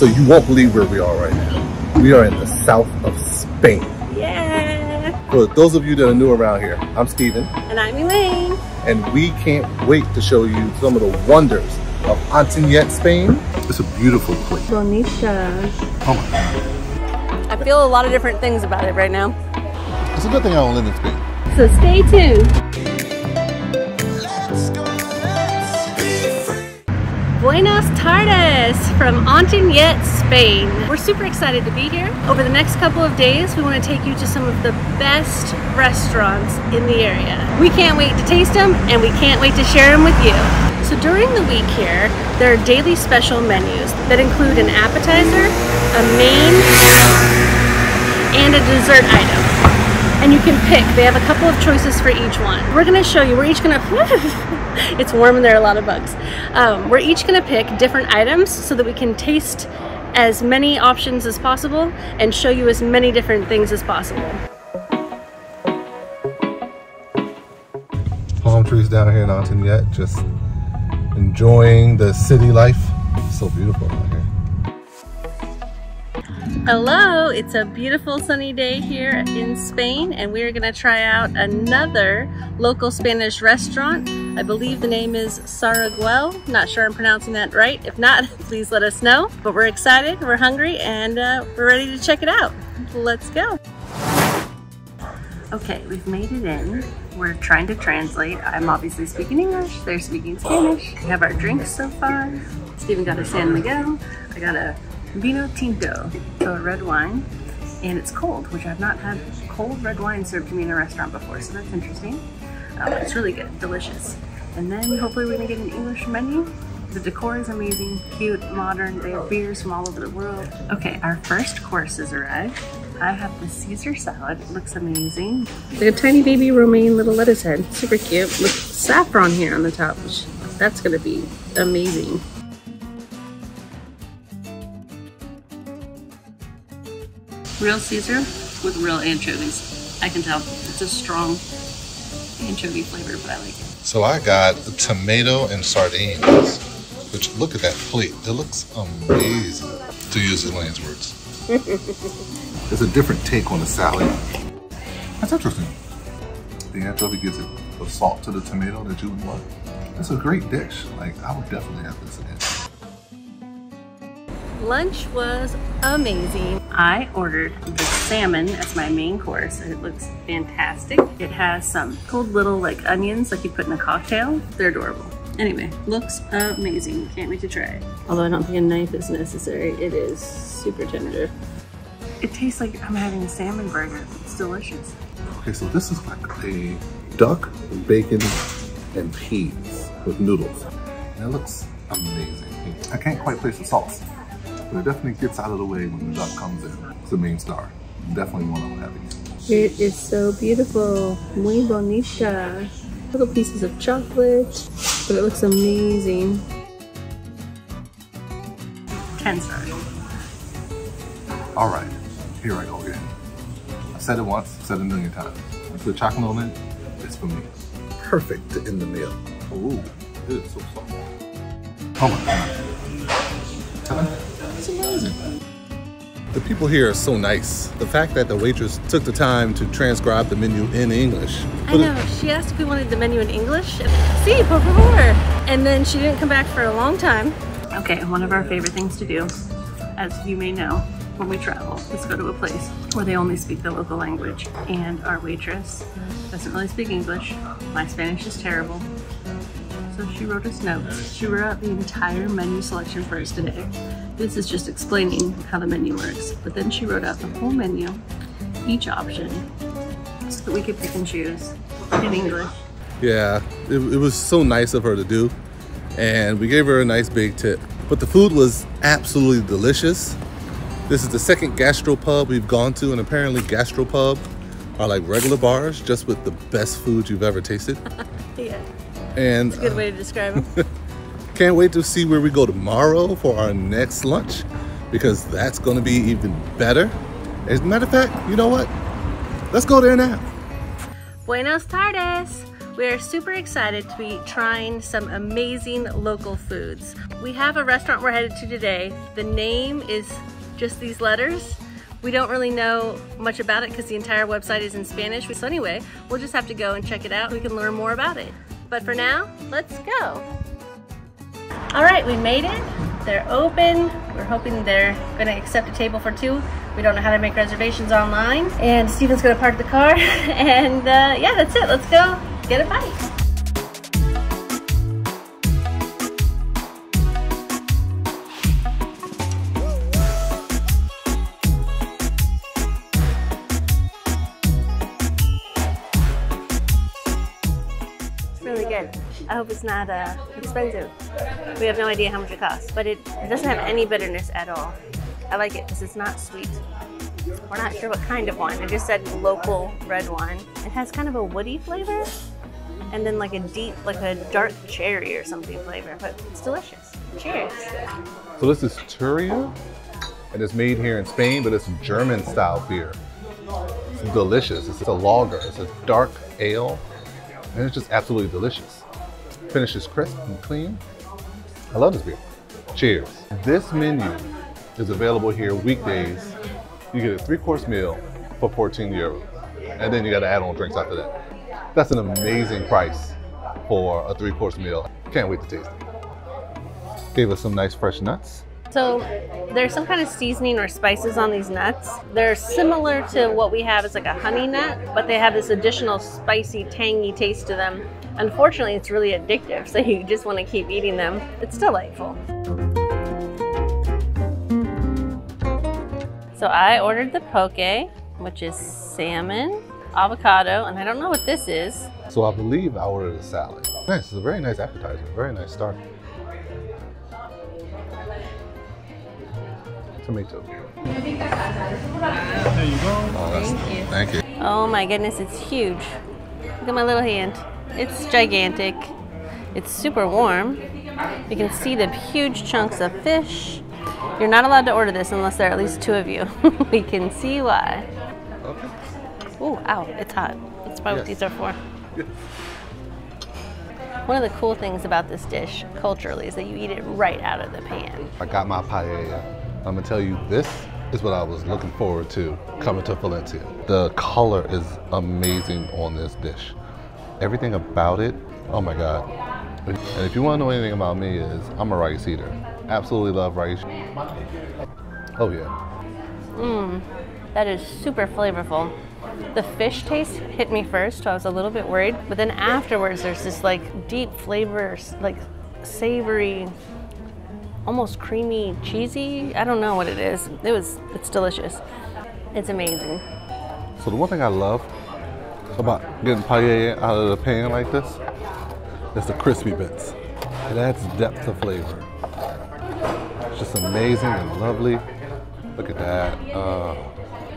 So you won't believe where we are right now. We are in the south of Spain. Yeah! For those of you that are new around here, I'm Steven. And I'm Elaine. And we can't wait to show you some of the wonders of Ontinyent, Spain. It's a beautiful place. Bonita. Oh my God. I feel a lot of different things about it right now. It's a good thing I don't live in Spain. So stay tuned. Buenas tardes from Ontinyent, Spain. We're super excited to be here. Over the next couple of days, we want to take you to some of the best restaurants in the area. We can't wait to taste them, and we can't wait to share them with you. So during the week here, there are daily special menus that include an appetizer, a main, and a dessert item. And you can pick. They have a couple of choices for each one. We're gonna show you, we're each gonna, it's warm and there are a lot of bugs. We're each gonna pick different items so that we can taste as many options as possible and show you as many different things as possible. Palm trees down here in Ontinyent, just enjoying the city life. It's so beautiful out here. Hello, it's a beautiful sunny day here in Spain and we're going to try out another local Spanish restaurant. I believe the name is Saraguel. Not sure I'm pronouncing that right. If not, please let us know. But we're excited, we're hungry, and we're ready to check it out. Let's go. Okay, we've made it in. We're trying to translate. I'm obviously speaking English. They're speaking Spanish. We have our drinks so far. Steven got a San Miguel. I got a Vino Tinto, so a red wine, and it's cold, which I've not had cold red wine served to me in a restaurant before, so that's interesting. It's really good, delicious. And then hopefully we're gonna get an English menu. The decor is amazing, cute, modern. They have beers from all over the world. Okay, our first course has arrived. I have the Caesar salad. It looks amazing. The tiny baby romaine little lettuce head, super cute, with saffron here on the top, which that's gonna be amazing. Real Caesar with real anchovies. I can tell it's a strong anchovy flavor, but I like it. So I got the tomato and sardines, which look at that plate. It looks amazing, to use Elaine's words. There's a different take on the salad. That's interesting. The anchovy gives it the salt to the tomato that you would want. It's a great dish. Like, I would definitely have this again. Lunch was amazing. I ordered the salmon as my main course and it looks fantastic. It has some cold little like onions like you put in a cocktail. They're adorable. Anyway, looks amazing. Can't wait to try it. Although I don't think a knife is necessary. It is super tender. It tastes like I'm having a salmon burger. It's delicious. Okay, so this is like a duck, bacon, and peas with noodles. And it looks amazing. I can't quite place the sauce, but it definitely gets out of the way when the duck comes in. It's the main star. Definitely one I'm having. It is so beautiful. Muy bonita. Little pieces of chocolate, but it looks amazing. 10 stars. All right, here I go again. I've said it once, I've said it a million times. I put chocolate on it, it's for me. Perfect to end the meal. Ooh, it is so soft. Oh my God. Hello? It's amazing. The people here are so nice. The fact that the waitress took the time to transcribe the menu in English. I know, she asked if we wanted the menu in English. Sí, por favor. And then she didn't come back for a long time. Okay, one of our favorite things to do, as you may know, when we travel, is go to a place where they only speak the local language. And our waitress doesn't really speak English. My Spanish is terrible. So she wrote us notes. She wrote out the entire menu selection for us today. This is just explaining how the menu works, but then she wrote out the whole menu, each option, so that we could pick and choose in English. Yeah, it was so nice of her to do, and we gave her a nice big tip. But the food was absolutely delicious. This is the second gastropub we've gone to, and apparently gastropub are like regular bars, just with the best food you've ever tasted. Yeah, and, that's a good way to describe them. Can't wait to see where we go tomorrow for our next lunch, because that's going to be even better. As a matter of fact, you know what? Let's go there now. Buenas tardes. We are super excited to be trying some amazing local foods. We have a restaurant we're headed to today. The name is just these letters. We don't really know much about it because the entire website is in Spanish. So anyway, we'll just have to go and check it out. We can learn more about it. But for now, let's go. All right, we made it. They're open. We're hoping they're gonna accept a table for two. We don't know how to make reservations online. And Stephen's gonna park the car. And yeah, that's it. Let's go get a bite. I hope it's not expensive. We have no idea how much it costs, but it doesn't have any bitterness at all. I like it because it's not sweet. We're not sure what kind of wine. It just said local red wine. It has kind of a woody flavor and then like a deep, like a dark cherry or something flavor, but it's delicious. Cheers. So this is Turia, and it's made here in Spain, but it's a German style beer. It's delicious. It's a lager. It's a dark ale, and it's just absolutely delicious. Finish is crisp and clean. I love this beer. Cheers. This menu is available here weekdays. You get a 3-course meal for 14 euros. And then you got to add on drinks after that. That's an amazing price for a 3-course meal. Can't wait to taste it. Gave us some nice fresh nuts. So there's some kind of seasoning or spices on these nuts. They're similar to what we have as like a honey nut, but they have this additional spicy, tangy taste to them. Unfortunately, it's really addictive, so you just want to keep eating them. It's delightful. So I ordered the poke, which is salmon, avocado, and I don't know what this is. So I believe I ordered a salad. Nice, it's a very nice appetizer, very nice start. Tomato. There you go. Oh, thank you. Oh my goodness, it's huge. Look at my little hand. It's gigantic. It's super warm. You can see the huge chunks of fish. You're not allowed to order this unless there are at least 2 of you. We can see why. Okay. Oh, ow, it's hot. That's probably what these are for. Yes. One of the cool things about this dish culturally is that you eat it right out of the pan. I got my paella. I'm gonna tell you, this is what I was looking forward to coming to Valencia. The color is amazing on this dish. Everything about it, oh my God. And if you wanna know anything about me is, I'm a rice eater. Absolutely love rice. Oh yeah. Mmm, that is super flavorful. The fish taste hit me first, so I was a little bit worried, but then afterwards there's this like deep flavor, like savory, almost creamy, cheesy. I don't know what it is. It's delicious. It's amazing. So the one thing I love about getting paella out of the pan like this, that's the crispy bits. It adds depth of flavor. It's just amazing and lovely. Look at that.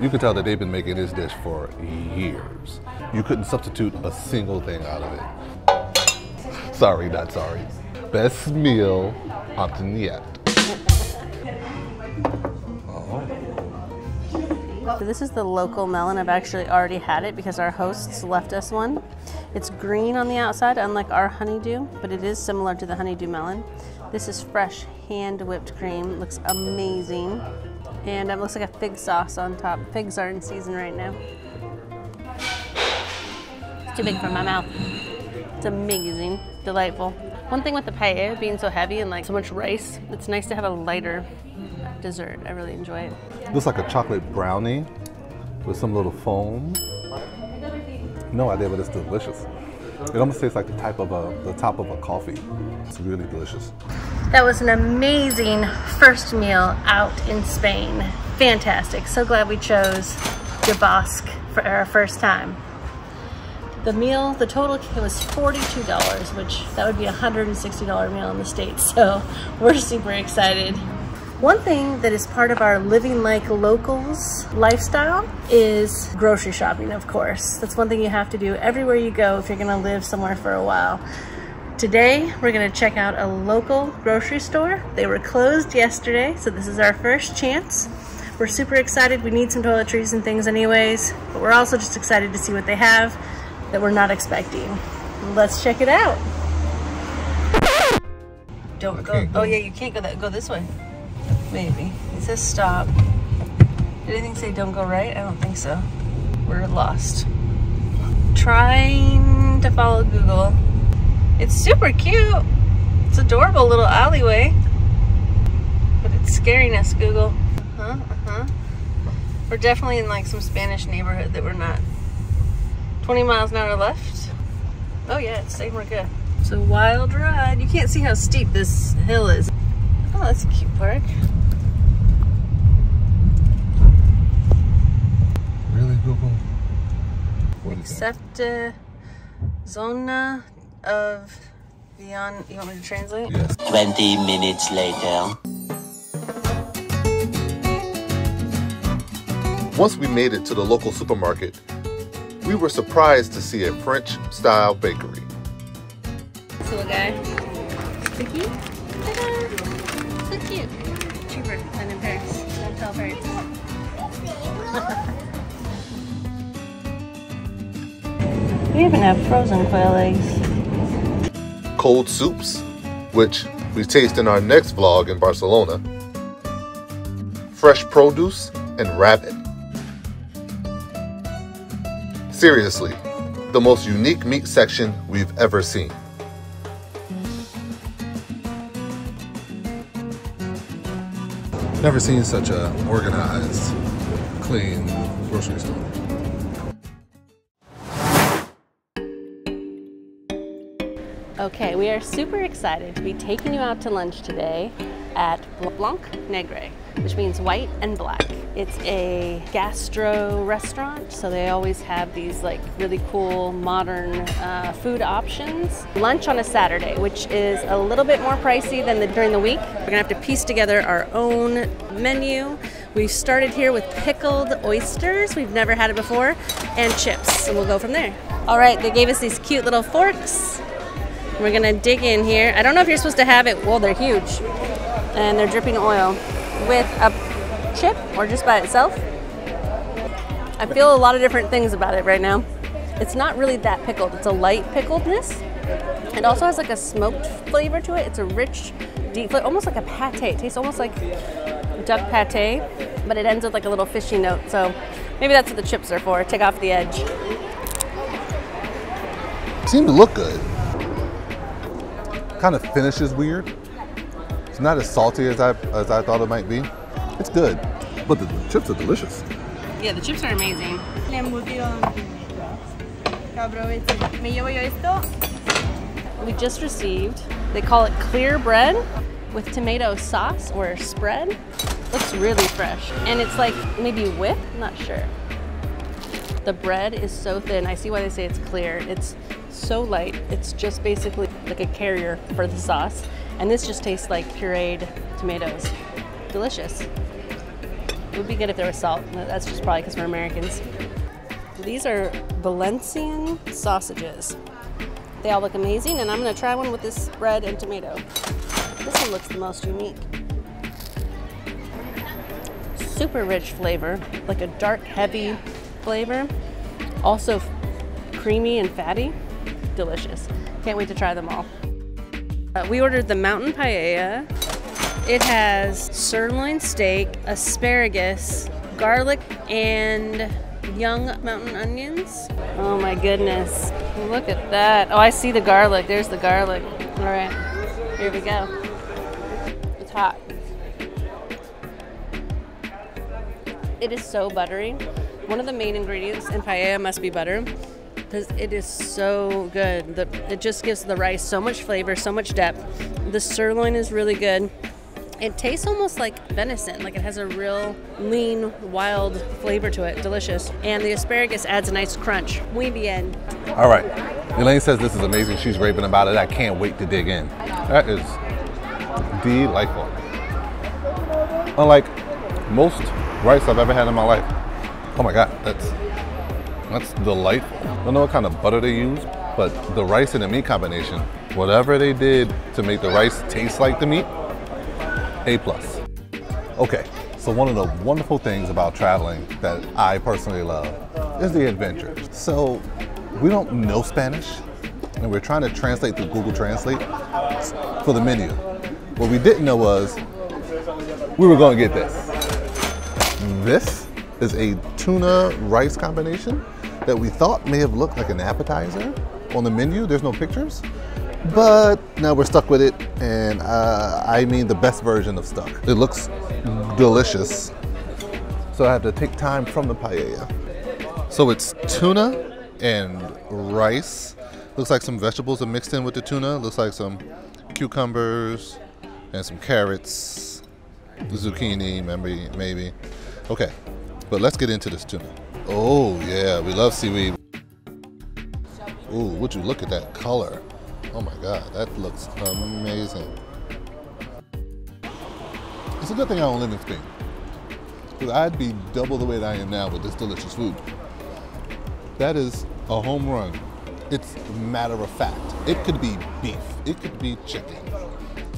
You can tell that they've been making this dish for years. You couldn't substitute a single thing out of it. Sorry, not sorry. Best meal Ontinyent. So this is the local melon. I've actually already had it because our hosts left us one. It's green on the outside, unlike our honeydew, but it is similar to the honeydew melon. This is fresh hand whipped cream. Looks amazing. And it looks like a fig sauce on top. Figs are in season right now. It's too big for my mouth. It's amazing, delightful. One thing with the paella being so heavy and like so much rice, it's nice to have a lighter dessert. I really enjoy it. Looks like a chocolate brownie with some little foam. No idea, but it's delicious. It almost tastes like the top of a coffee. It's really delicious. That was an amazing first meal out in Spain. Fantastic. So glad we chose Debosc for our first time. The meal, the total was $42, which that would be a $160 meal in the States. So we're super excited. One thing that is part of our living like locals lifestyle is grocery shopping, of course. That's one thing you have to do everywhere you go if you're gonna live somewhere for a while. Today, we're gonna check out a local grocery store. They were closed yesterday, so this is our first chance. We're super excited. We need some toiletries and things anyways, but we're also just excited to see what they have that we're not expecting. Let's check it out. Don't go. Oh yeah, you can't go that. Go this way. Maybe. It says stop. Did anything say don't go right? I don't think so. We're lost. Trying to follow Google. It's super cute. It's adorable little alleyway. But it's scaring us, Google. We're definitely in like some Spanish neighborhood that we're not. 20 miles an hour left. Oh yeah, it's saying we're good. It's a wild ride. You can't see how steep this hill is. Oh, that's a cute park. Really, Google? What is that? Excepte zona of Vion. You want me to translate? Yes. 20 minutes later. Once we made it to the local supermarket, we were surprised to see a French-style bakery. This little guy. Sticky. Ta-da! So cute. Cheaper than in Paris. Don't tell Paris. We even have frozen quail eggs. Cold soups, which we taste in our next vlog in Barcelona. Fresh produce and rabbit. Seriously, the most unique meat section we've ever seen. Never seen such an organized, clean grocery store. Okay, we are super excited to be taking you out to lunch today at Blanc Negre, which means white and black. It's a gastro restaurant, so they always have these like really cool modern food options. Lunch on a Saturday, which is a little bit more pricey than during the week. We're gonna have to piece together our own menu. We've started here with pickled oysters. We've never had it before, and chips, and we'll go from there. All right, they gave us these cute little forks. We're gonna dig in here. I don't know if you're supposed to have it. Well, they're huge, and they're dripping oil with a chip or just by itself. I feel a lot of different things about it right now. It's not really that pickled. It's a light pickledness. It also has like a smoked flavor to it. It's a rich, deep flavor, almost like a pate. It tastes almost like duck pate, but it ends with like a little fishy note. So maybe that's what the chips are for. Take off the edge. Seemed to look good. Kind of finish is weird. It's not as salty as I thought it might be. It's good, but the chips are delicious. Yeah, the chips are amazing. We just received, they call it clear bread with tomato sauce or spread. Looks really fresh. And it's like maybe whipped, I'm not sure. The bread is so thin. I see why they say it's clear. It's so light. It's just basically like a carrier for the sauce. And this just tastes like pureed tomatoes. Delicious. It would be good if there was salt. That's just probably because we're Americans. These are Valencian sausages. They all look amazing, and I'm gonna try one with this bread and tomato. This one looks the most unique. Super rich flavor, like a dark, heavy flavor. Also creamy and fatty. Delicious. Can't wait to try them all. We ordered the mountain paella. It has sirloin steak, asparagus, garlic, and young mountain onions. Oh my goodness, look at that. Oh, I see the garlic, there's the garlic. All right, here we go. It's hot. It is so buttery. One of the main ingredients in paella must be butter, because it is so good. It just gives the rice so much flavor, so much depth. The sirloin is really good. It tastes almost like venison, like it has a real lean, wild flavor to it. Delicious. And the asparagus adds a nice crunch. Muy bien. All right. Elaine says this is amazing. She's raving about it. I can't wait to dig in. That is delightful. Unlike most rice I've ever had in my life. Oh my God, that's delightful. I don't know what kind of butter they use, but the rice and the meat combination, whatever they did to make the rice taste like the meat, A plus. Okay, so one of the wonderful things about traveling that I personally love is the adventure. So we don't know Spanish, and we're trying to translate through Google Translate for the menu. What we didn't know was we were going to get this. This is a tuna rice combination that we thought may have looked like an appetizer on the menu. There's no pictures, but now we're stuck with it. And I mean the best version of stuck. It looks delicious. So I have to take time from the paella. So it's tuna and rice. Looks like some vegetables are mixed in with the tuna. Looks like some cucumbers and some carrots, zucchini maybe. Okay, but let's get into this tuna. Oh yeah, we love seaweed. Ooh, would you look at that color? Oh my God, that looks amazing. It's a good thing I don't live in Spain, because I'd be double the weight I am now with this delicious food. That is a home run. It's matter of fact. It could be beef, it could be chicken.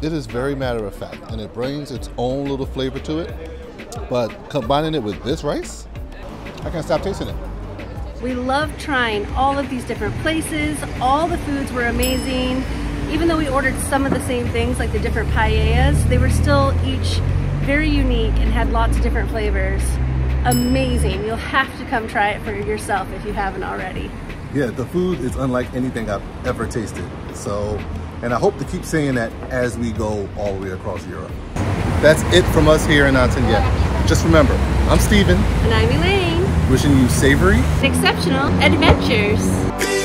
It is very matter of fact, and it brings its own little flavor to it. But combining it with this rice, I can't stop tasting it. We love trying all of these different places. All the foods were amazing. Even though we ordered some of the same things, like the different paellas, they were still each very unique and had lots of different flavors. Amazing. You'll have to come try it for yourself if you haven't already. Yeah, the food is unlike anything I've ever tasted. So, and I hope to keep saying that as we go all the way across Europe. That's it from us here in Ontinyent. Just remember, I'm Steven. And I'm Elaine. Wishing you savory, exceptional adventures.